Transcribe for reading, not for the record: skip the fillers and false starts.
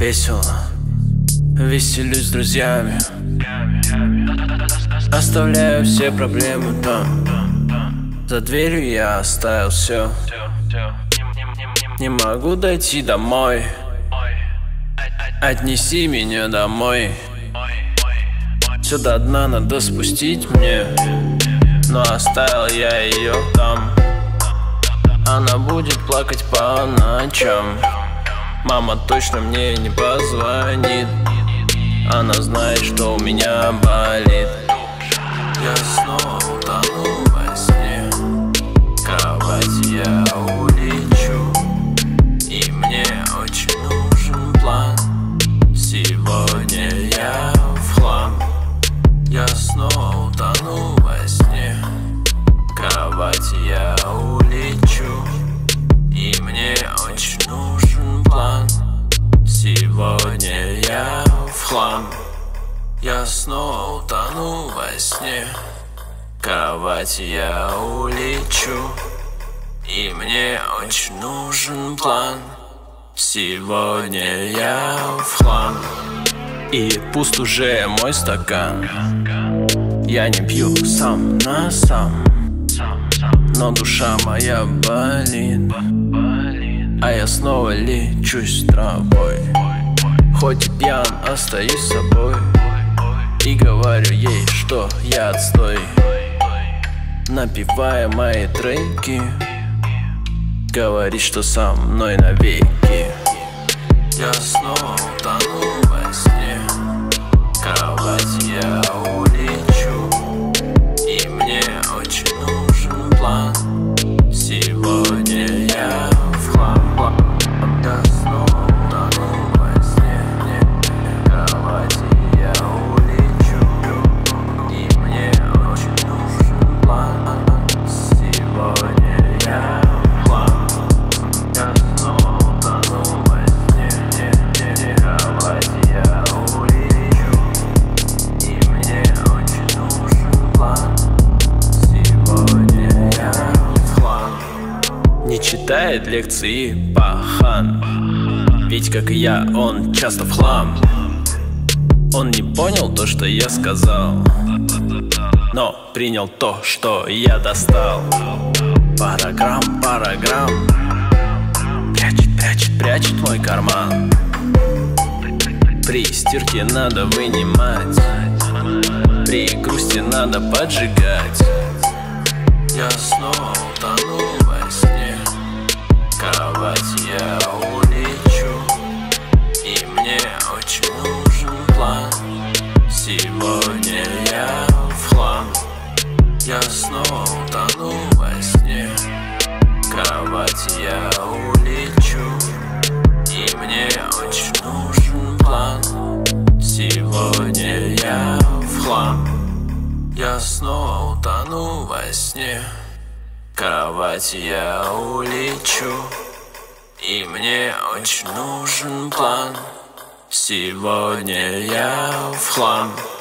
Весело, веселюсь с друзьями, оставляю все проблемы там. За дверью я оставил все. Не могу дойти домой, отнеси меня домой. Все до дна надо спустить мне, но оставил я ее там. Она будет плакать по ночам, мама точно мне не позвонит. Она знает, что у меня болит. Я снова утону во сне, в кровать я улечу, и мне очень нужен план. Сегодня я в хлам. Я снова утону во сне, в кровать я улечу, и мне очень нужен план. Сегодня я в хлам. Я снова утону во сне, в кровать я улечу, и мне очень нужен план. Сегодня я в хлам. И пуст уже мой стакан. Я не пью сам на сам, но душа моя болит. А я снова лечусь травой, хоть и пьян, остаюсь собой. И говорю ей, что я отстой, напевая мои треки. Говорит, что со мной навеки. Я снова утону во сне, в кровать я улечу, и мне очень нужен план. Сегодня я в хлам. Я снова утону во сне, в кровать я улечу, и мне очень нужен план. Сегодня я в хлам. Я снова утону во сне, в кровать я улечу, и мне очень нужен план. Сегодня я в хлам. Не читает лекции пахан, ведь как и я, он часто в хлам. Он не понял то, что я сказал, но принял то, что я достал. Параграмм, параграмм, прячет, прячет мой карман. При стирке надо вынимать, при грусти надо поджигать. Я снова утону во сне, в кровать я улечу, и мне очень нужен план. Сегодня я в хлам. Я снова утону во сне, в кровать я улечу, и мне очень нужен план. Сегодня я в хлам. Я снова утону во сне, в кровать я улечу, и мне очень нужен план. Сегодня я в хлам.